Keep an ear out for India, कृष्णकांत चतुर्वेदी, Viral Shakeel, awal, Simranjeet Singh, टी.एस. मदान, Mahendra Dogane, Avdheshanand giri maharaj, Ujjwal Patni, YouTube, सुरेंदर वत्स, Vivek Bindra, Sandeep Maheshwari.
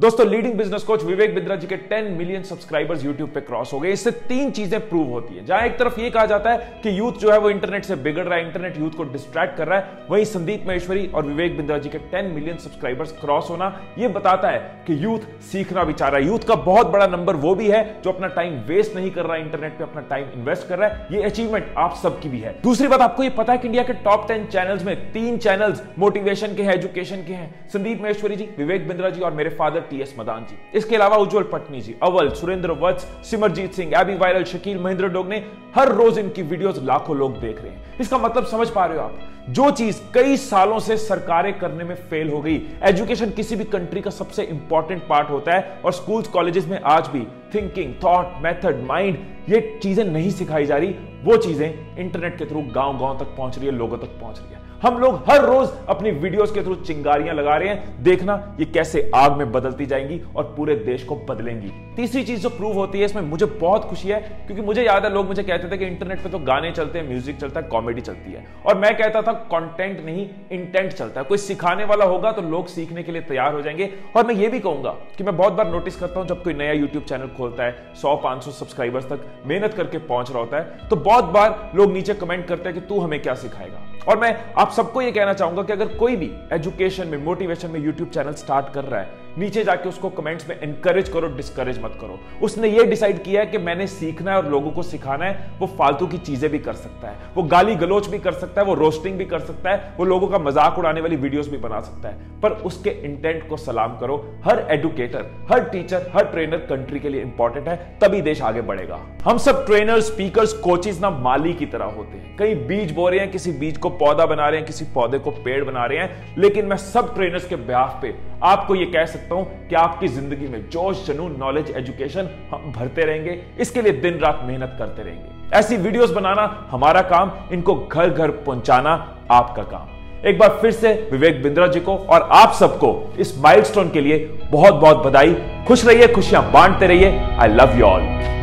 दोस्तों leading business coach Vivek Bindra ji के 10 million subscribers YouTube पे क्रॉस हो गए। इससे तीन चीजें प्रूव होती है। जहां एक तरफ ये कहा जाता है कि यूथ जो है वो इंटरनेट से बिगड़ रहा है, इंटरनेट यूथ को डिस्ट्रैक्ट कर रहा है, वहीं संदीप महेश्वरी और विवेक बिंद्रा जी के 10 मिलियन सब्सक्राइबर्स क्रॉस होना यह बताता है कि यूथ सीखना भी चाह रहा है। यूथ का बहुत बड़ा नंबर वो भी है जो अपना टाइम वेस्ट नहीं कर रहा है, इंटरनेट पर अपना टाइम इन्वेस्ट कर रहा है। ये अचीवमेंट आप सबकी भी है। दूसरी बात, आपको ये पता है कि इंडिया के टॉप 10 चैनल्स में 3 चैनल्स मोटिवेशन के हैं, एजुकेशन के हैं, संदीप महेश्वरी जी, विवेक बिंद्रा जी और मेरे फादर टी.एस. मदान जी। इसके अलावा उज्जवल पटनी जी, अवल, सुरेंदर वत्स, सिमरजीत सिंह, अभी वायरल शकील, महेंद्र डोगने, हर रोज इनकी वीडियोस लाखों लोग देख रहे हैं। इसका मतलब समझ पा रहे हो आप, जो चीज कई सालों से सरकारें करने में फेल हो गई। एजुकेशन किसी भी कंट्री का सबसे इंपॉर्टेंट पार्ट होता है और स्कूल्स कॉलेजेस में आज भी थिंकिंग, थॉट, मेथड, माइंड ये चीजें नहीं सिखाई जा रही। वो चीजें इंटरनेट के थ्रू गांव-गांव तक पहुंच रही है, लोगों तक पहुंच रही है। हम लोग हर रोज अपनी वीडियोस के थ्रू चिंगारियां लगा रहे हैं, देखना ये कैसे आग में बदलती जाएंगी और पूरे देश को बदलेंगी। तीसरी चीज जो प्रूव होती है, इसमें मुझे बहुत खुशी है क्योंकि मुझे याद है लोग मुझे कहते थे कि इंटरनेट पे तो गाने चलते हैं, म्यूजिक चलता है, कॉमेडी चलती है, और मैं कहता था कंटेंट नहीं इंटेंट चलता है। कोई सिखाने वाला होगा तो लोग सीखने के लिए तैयार हो जाएंगे। और मैं ये भी कहूंगा कि मैं बहुत बार नोटिस करता हूं जब कोई नया यूट्यूब चैनल खोलता है, 100-500 सब्सक्राइबर्स तक मेहनत करके पहुंच रहा होता है, तो बहुत बार लोग नीचे कमेंट करते हैं कि तू हमें क्या सिखाएगा। और मैं आप सबको ये कहना चाहूंगा कि अगर कोई भी एजुकेशन में, मोटिवेशन में यूट्यूब चैनल स्टार्ट कर रहा है, नीचे जाके उसको कमेंट्स में एनकरेज करो, डिस्करेज मत करो। उसने ये डिसाइड किया है कि मैंने सीखना है और लोगों को सिखाना है। वो फालतू की चीजें भी कर सकता है, वो गाली गलोच भी कर सकता है, वो रोस्टिंग भी कर सकता है, वो लोगों का मजाक उड़ाने वाली वीडियोस भी बना सकता है, पर उसके इंटेंट को सलाम करो। हर एडुकेटर, हर टीचर, हर ट्रेनर कंट्री के लिए इंपॉर्टेंट है, तभी देश आगे बढ़ेगा। हम सब ट्रेनर, स्पीकर, कोचेज ना माली की तरह होते हैं। कहीं बीज बो रहे हैं, किसी बीज को पौधा बना रहे हैं, किसी पौधे को पेड़ बना रहे हैं। लेकिन मैं सब ट्रेनर्स के बिहाफ पे आपको यह कह सकता हूं कि आपकी जिंदगी में जोश, जुनून, नॉलेज, एजुकेशन हम भरते रहेंगे। इसके लिए दिन रात मेहनत करते रहेंगे। ऐसी वीडियोस बनाना हमारा काम, इनको घर घर पहुंचाना आपका काम। एक बार फिर से विवेक बिंद्रा जी को और आप सबको इस माइलस्टोन के लिए बहुत बहुत बधाई। खुश रहिए, खुशियां बांटते रहिए। I love you all.